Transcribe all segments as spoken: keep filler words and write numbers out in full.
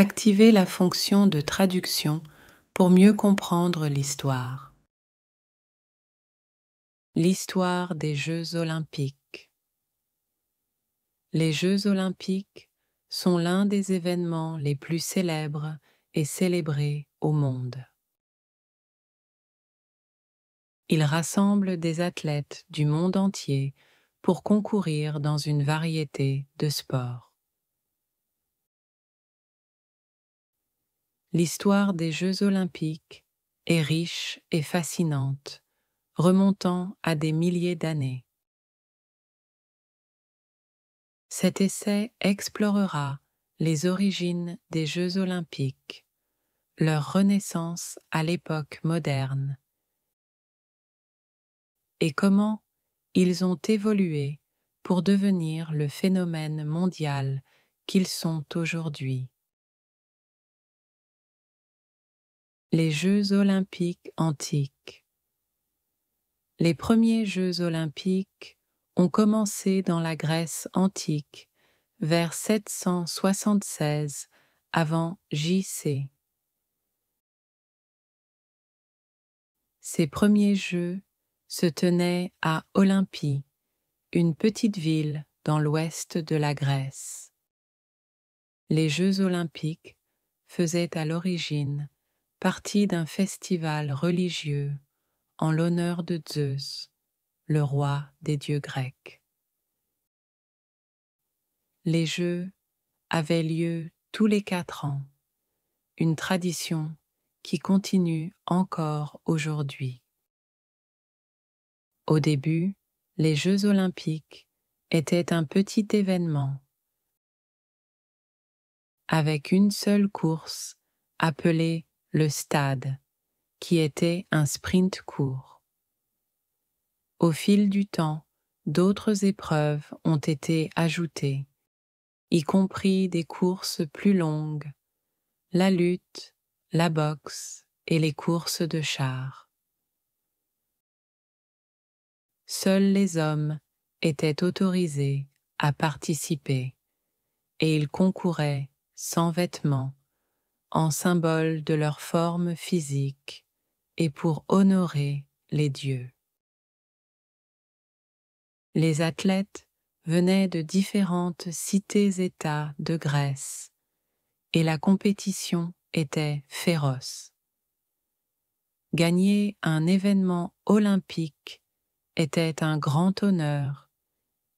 Activez la fonction de traduction pour mieux comprendre l'histoire. L'histoire des Jeux olympiques. Les Jeux olympiques sont l'un des événements les plus célèbres et célébrés au monde. Ils rassemblent des athlètes du monde entier pour concourir dans une variété de sports. L'histoire des Jeux olympiques est riche et fascinante, remontant à des milliers d'années. Cet essai explorera les origines des Jeux olympiques, leur renaissance à l'époque moderne, et comment ils ont évolué pour devenir le phénomène mondial qu'ils sont aujourd'hui. Les Jeux olympiques antiques. Les premiers Jeux olympiques ont commencé dans la Grèce antique vers sept cent soixante-seize avant J C Ces premiers Jeux se tenaient à Olympie, une petite ville dans l'ouest de la Grèce. Les Jeux olympiques faisaient à l'origine partie d'un festival religieux en l'honneur de Zeus, le roi des dieux grecs. Les Jeux avaient lieu tous les quatre ans, une tradition qui continue encore aujourd'hui. Au début, les Jeux olympiques étaient un petit événement, avec une seule course appelée le stade, qui était un sprint court. Au fil du temps, d'autres épreuves ont été ajoutées, y compris des courses plus longues, la lutte, la boxe et les courses de chars. Seuls les hommes étaient autorisés à participer, et ils concouraient sans vêtements, en symbole de leur forme physique et pour honorer les dieux. Les athlètes venaient de différentes cités-États de Grèce et la compétition était féroce. Gagner un événement olympique était un grand honneur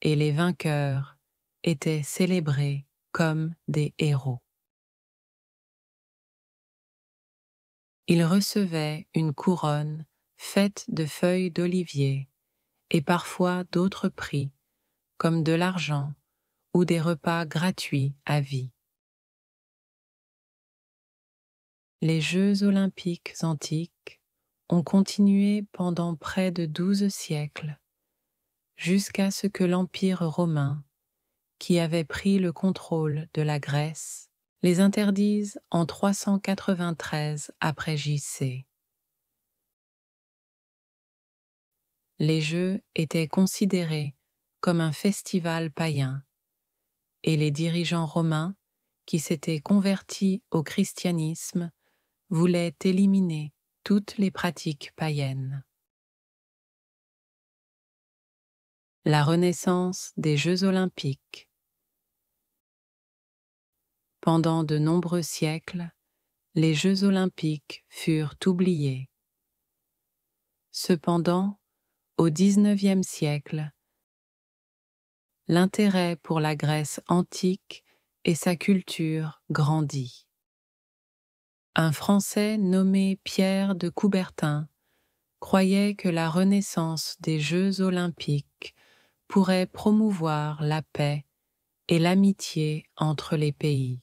et les vainqueurs étaient célébrés comme des héros. Ils recevaient une couronne faite de feuilles d'olivier et parfois d'autres prix, comme de l'argent ou des repas gratuits à vie. Les Jeux olympiques antiques ont continué pendant près de douze siècles, jusqu'à ce que l'Empire romain, qui avait pris le contrôle de la Grèce, les interdisent en trois cent quatre-vingt-treize après J C Les Jeux étaient considérés comme un festival païen, et les dirigeants romains, qui s'étaient convertis au christianisme, voulaient éliminer toutes les pratiques païennes. La renaissance des Jeux olympiques. Pendant de nombreux siècles, les Jeux olympiques furent oubliés. Cependant, au dix-neuvième siècle, l'intérêt pour la Grèce antique et sa culture grandit. Un Français nommé Pierre de Coubertin croyait que la renaissance des Jeux olympiques pourrait promouvoir la paix et l'amitié entre les pays.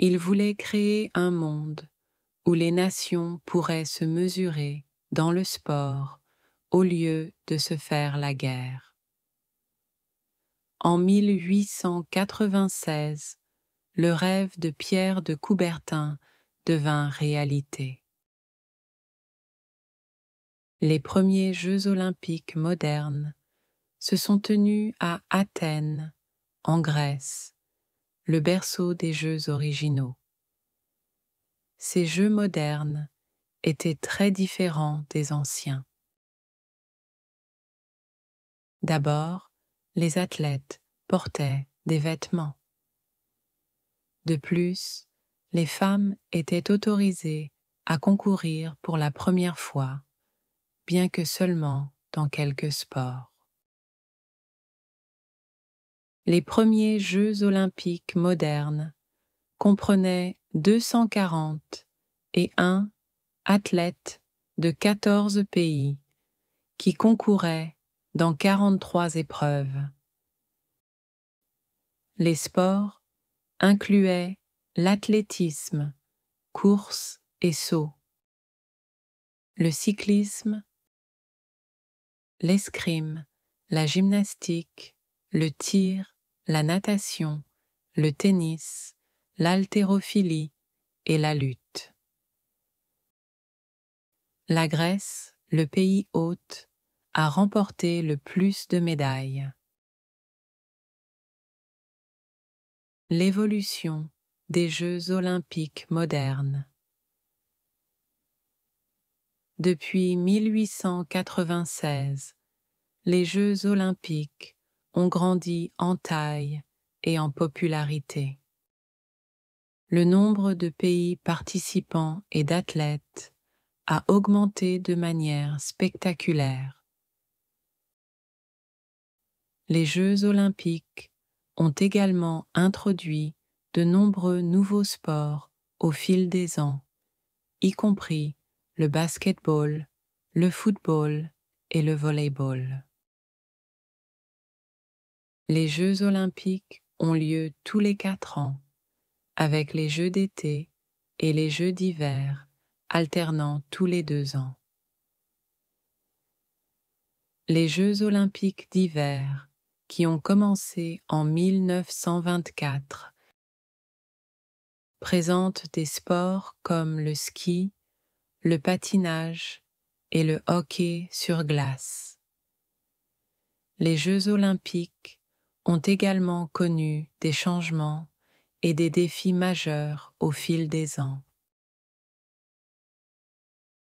Il voulait créer un monde où les nations pourraient se mesurer dans le sport au lieu de se faire la guerre. En mille huit cent quatre-vingt-seize, le rêve de Pierre de Coubertin devint réalité. Les premiers Jeux olympiques modernes se sont tenus à Athènes, en Grèce, le berceau des jeux originaux. Ces jeux modernes étaient très différents des anciens. D'abord, les athlètes portaient des vêtements. De plus, les femmes étaient autorisées à concourir pour la première fois, bien que seulement dans quelques sports. Les premiers Jeux olympiques modernes comprenaient deux cent quarante et un athlète de quatorze pays qui concouraient dans quarante-trois épreuves. Les sports incluaient l'athlétisme, course et saut, le cyclisme, l'escrime, la gymnastique, le tir, la natation, le tennis, l'haltérophilie et la lutte. La Grèce, le pays hôte, a remporté le plus de médailles. L'évolution des Jeux olympiques modernes. Depuis mille huit cent quatre-vingt-seize, les Jeux olympiques ont grandi en taille et en popularité. Le nombre de pays participants et d'athlètes a augmenté de manière spectaculaire. Les Jeux olympiques ont également introduit de nombreux nouveaux sports au fil des ans, y compris le basketball, le football et le volley-ball. Les Jeux olympiques ont lieu tous les quatre ans, avec les Jeux d'été et les Jeux d'hiver, alternant tous les deux ans. Les Jeux olympiques d'hiver, qui ont commencé en mille neuf cent vingt-quatre, présentent des sports comme le ski, le patinage et le hockey sur glace. Les Jeux olympiques ont également connu des changements et des défis majeurs au fil des ans.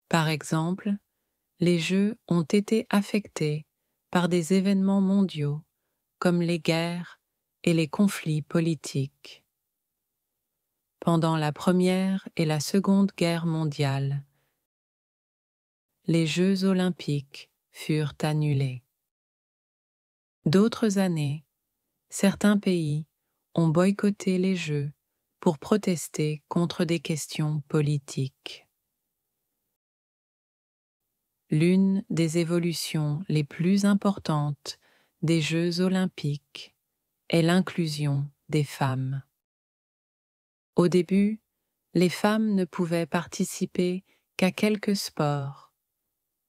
Par exemple, les Jeux ont été affectés par des événements mondiaux comme les guerres et les conflits politiques. Pendant la Première et la Seconde Guerre mondiale, les Jeux olympiques furent annulés. D'autres années, certains pays ont boycotté les Jeux pour protester contre des questions politiques. L'une des évolutions les plus importantes des Jeux olympiques est l'inclusion des femmes. Au début, les femmes ne pouvaient participer qu'à quelques sports,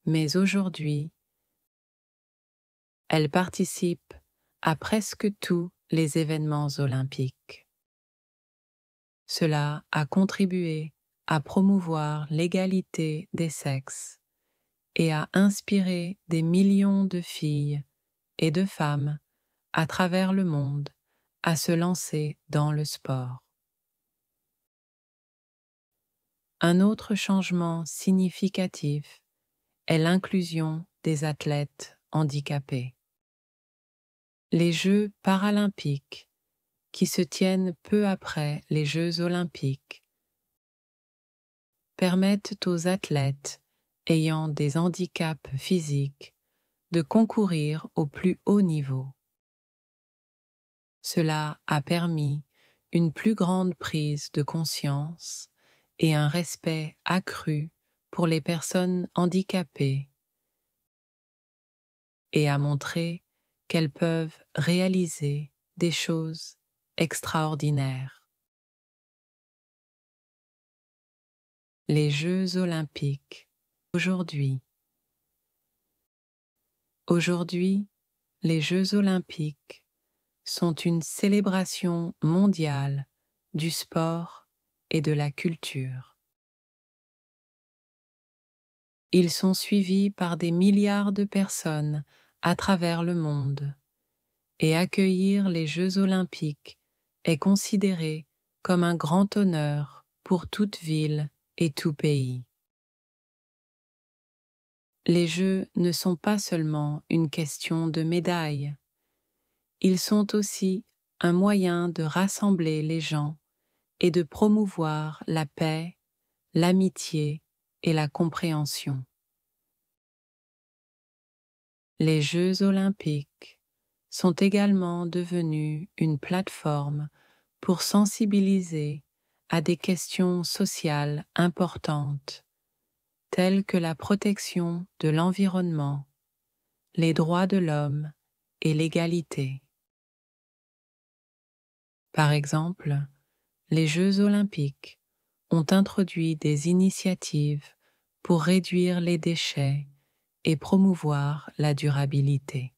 mais aujourd'hui, elles participent à presque tous les événements olympiques. Cela a contribué à promouvoir l'égalité des sexes et a inspiré des millions de filles et de femmes à travers le monde à se lancer dans le sport. Un autre changement significatif est l'inclusion des athlètes handicapés. Les Jeux paralympiques, qui se tiennent peu après les Jeux olympiques, permettent aux athlètes ayant des handicaps physiques de concourir au plus haut niveau. Cela a permis une plus grande prise de conscience et un respect accru pour les personnes handicapées et a montré qu'elles peuvent réaliser des choses extraordinaires. Les Jeux olympiques aujourd'hui. Aujourd'hui, les Jeux olympiques sont une célébration mondiale du sport et de la culture. Ils sont suivis par des milliards de personnes à travers le monde, et accueillir les Jeux olympiques est considéré comme un grand honneur pour toute ville et tout pays. Les jeux ne sont pas seulement une question de médailles, ils sont aussi un moyen de rassembler les gens et de promouvoir la paix, l'amitié et la compréhension. Les Jeux olympiques sont également devenus une plateforme pour sensibiliser à des questions sociales importantes, telles que la protection de l'environnement, les droits de l'homme et l'égalité. Par exemple, les Jeux olympiques ont introduit des initiatives pour réduire les déchets et promouvoir la durabilité.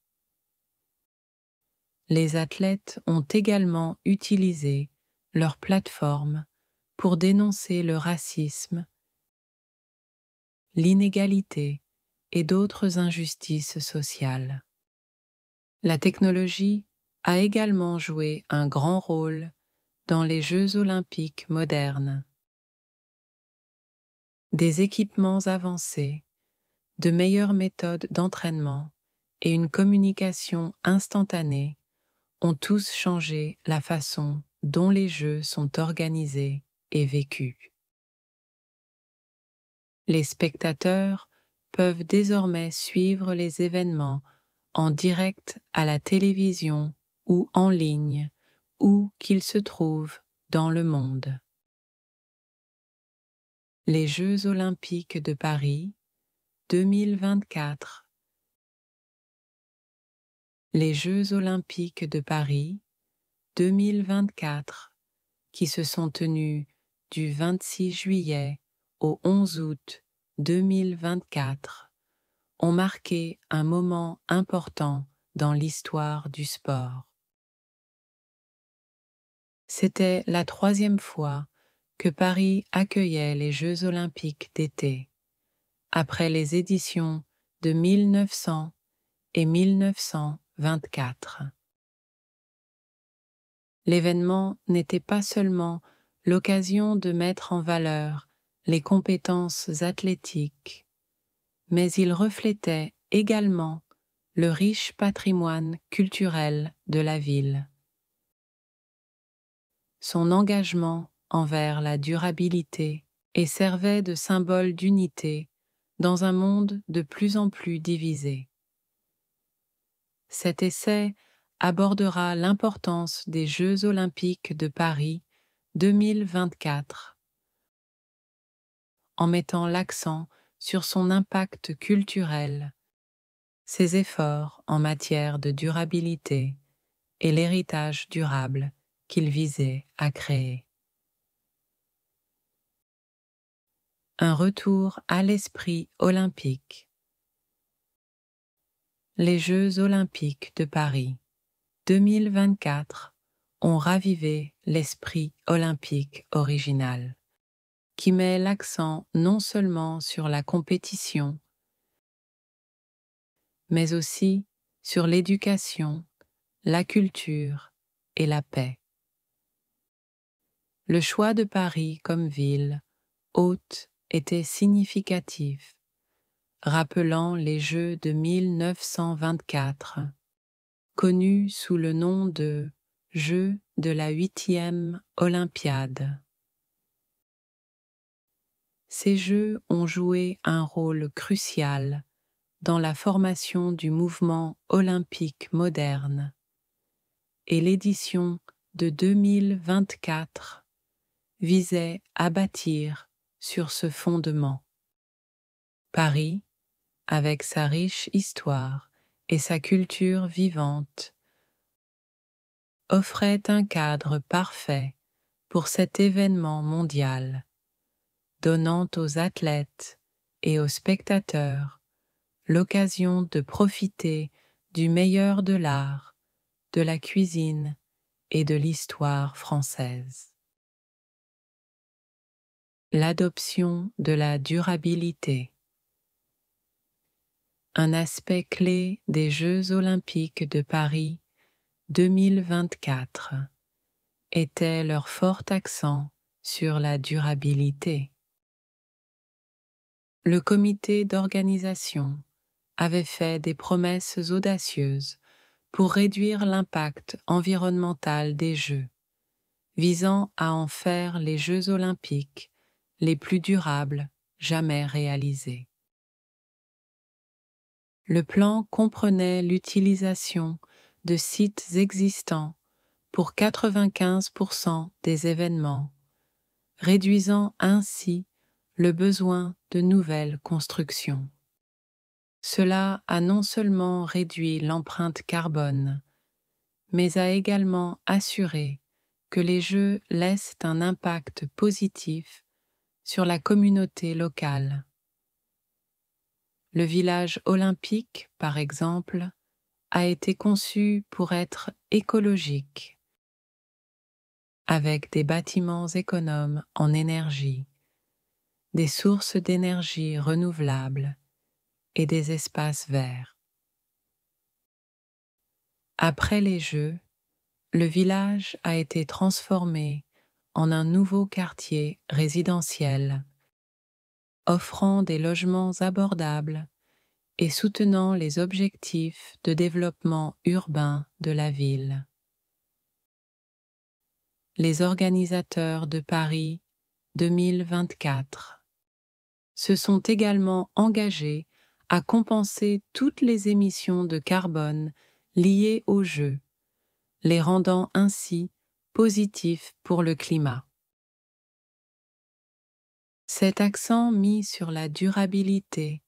Les athlètes ont également utilisé leur plateforme pour dénoncer le racisme, l'inégalité et d'autres injustices sociales. La technologie a également joué un grand rôle dans les Jeux olympiques modernes. Des équipements avancés, de meilleures méthodes d'entraînement et une communication instantanée ont tous changé la façon dont les Jeux sont organisés et vécus. Les spectateurs peuvent désormais suivre les événements en direct à la télévision ou en ligne, où qu'ils se trouvent dans le monde. Les Jeux olympiques de Paris deux mille vingt-quatre. Les Jeux olympiques de Paris deux mille vingt-quatre, qui se sont tenus du vingt-six juillet au onze août deux mille vingt-quatre, ont marqué un moment important dans l'histoire du sport. C'était la troisième fois que Paris accueillait les Jeux olympiques d'été, après les éditions de mille neuf cents et mille neuf cent vingt-quatre. L'événement n'était pas seulement l'occasion de mettre en valeur les compétences athlétiques, mais il reflétait également le riche patrimoine culturel de la ville, son engagement envers la durabilité, et servait de symbole d'unité dans un monde de plus en plus divisé. Cet essai abordera l'importance des Jeux olympiques de Paris deux mille vingt-quatre, en mettant l'accent sur son impact culturel, ses efforts en matière de durabilité et l'héritage durable qu'il visait à créer. Un retour à l'esprit olympique. Les Jeux olympiques de Paris deux mille vingt-quatre ont ravivé l'esprit olympique original, qui met l'accent non seulement sur la compétition, mais aussi sur l'éducation, la culture et la paix. Le choix de Paris comme ville hôte était significatif, rappelant les Jeux de mille neuf cent vingt-quatre, connus sous le nom de « Jeux de la huitième Olympiade ». Ces Jeux ont joué un rôle crucial dans la formation du mouvement olympique moderne, et l'édition de deux mille vingt-quatre visait à bâtir sur ce fondement. Paris, avec sa riche histoire et sa culture vivante, offrait un cadre parfait pour cet événement mondial, donnant aux athlètes et aux spectateurs l'occasion de profiter du meilleur de l'art, de la cuisine et de l'histoire française. L'adoption de la durabilité. Un aspect clé des Jeux olympiques de Paris deux mille vingt-quatre était leur fort accent sur la durabilité. Le comité d'organisation avait fait des promesses audacieuses pour réduire l'impact environnemental des Jeux, visant à en faire les Jeux olympiques les plus durables jamais réalisés. Le plan comprenait l'utilisation de sites existants pour quatre-vingt-quinze pour cent des événements, réduisant ainsi le besoin de nouvelles constructions. Cela a non seulement réduit l'empreinte carbone, mais a également assuré que les Jeux laissent un impact positif sur la communauté locale. Le village olympique, par exemple, a été conçu pour être écologique, avec des bâtiments économes en énergie, des sources d'énergie renouvelables et des espaces verts. Après les Jeux, le village a été transformé en un nouveau quartier résidentiel, offrant des logements abordables et soutenant les objectifs de développement urbain de la ville. Les organisateurs de Paris deux mille vingt-quatre se sont également engagés à compenser toutes les émissions de carbone liées aux Jeux, les rendant ainsi positifs pour le climat. Cet accent mis sur la durabilité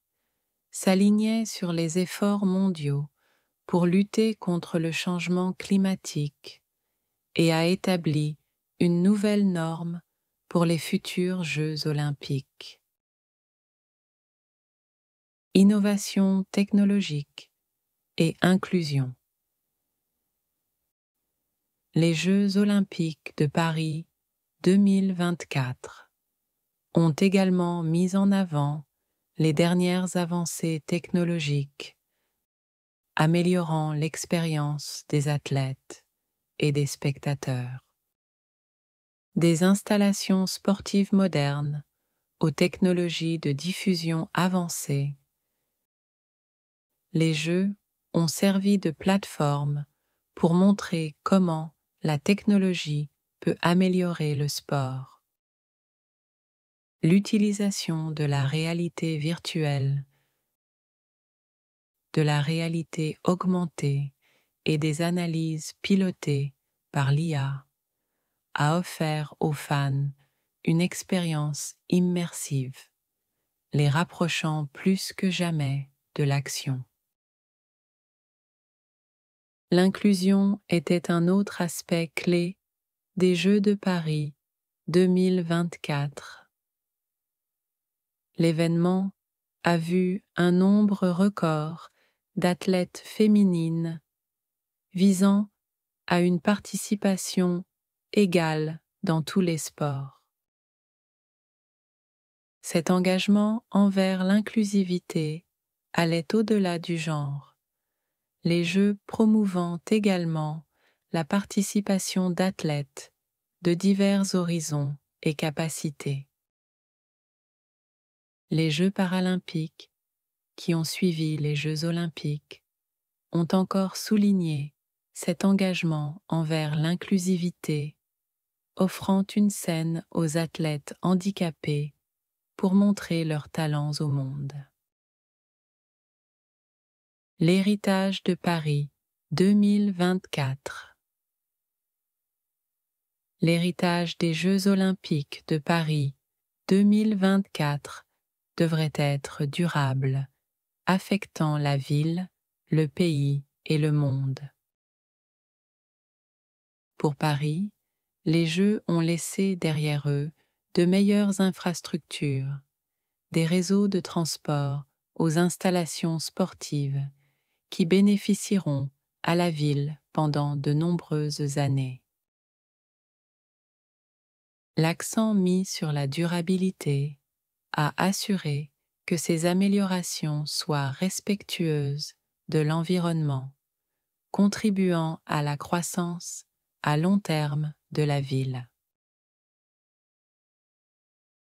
s'alignait sur les efforts mondiaux pour lutter contre le changement climatique et a établi une nouvelle norme pour les futurs Jeux olympiques. Innovation technologique et inclusion. Les Jeux olympiques de Paris deux mille vingt-quatre ont également mis en avant les dernières avancées technologiques, améliorant l'expérience des athlètes et des spectateurs. Des installations sportives modernes aux technologies de diffusion avancées, les Jeux ont servi de plateforme pour montrer comment la technologie peut améliorer le sport. L'utilisation de la réalité virtuelle, de la réalité augmentée et des analyses pilotées par l'I A a offert aux fans une expérience immersive, les rapprochant plus que jamais de l'action. L'inclusion était un autre aspect clé des Jeux de Paris deux mille vingt-quatre. L'événement a vu un nombre record d'athlètes féminines visant à une participation égale dans tous les sports. Cet engagement envers l'inclusivité allait au-delà du genre, les Jeux promouvant également la participation d'athlètes de divers horizons et capacités. Les Jeux paralympiques, qui ont suivi les Jeux olympiques, ont encore souligné cet engagement envers l'inclusivité, offrant une scène aux athlètes handicapés pour montrer leurs talents au monde. L'héritage de Paris deux mille vingt-quatre. L'héritage des Jeux olympiques de Paris deux mille vingt-quatre devrait être durable, affectant la ville, le pays et le monde. Pour Paris, les Jeux ont laissé derrière eux de meilleures infrastructures, des réseaux de transport aux installations sportives, qui bénéficieront à la ville pendant de nombreuses années. L'accent mis sur la durabilité a assuré que ces améliorations soient respectueuses de l'environnement, contribuant à la croissance à long terme de la ville.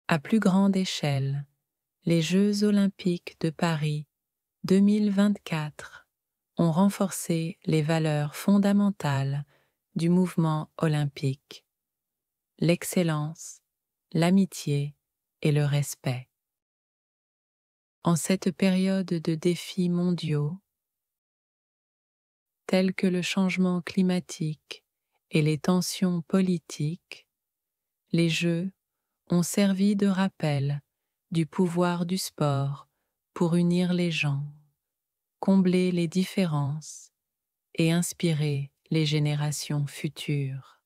À plus grande échelle, les Jeux olympiques de Paris deux mille vingt-quatre ont renforcé les valeurs fondamentales du mouvement olympique, l'excellence, l'amitié et le respect. En cette période de défis mondiaux, tels que le changement climatique et les tensions politiques, les Jeux ont servi de rappel du pouvoir du sport pour unir les gens, combler les différences et inspirer les générations futures.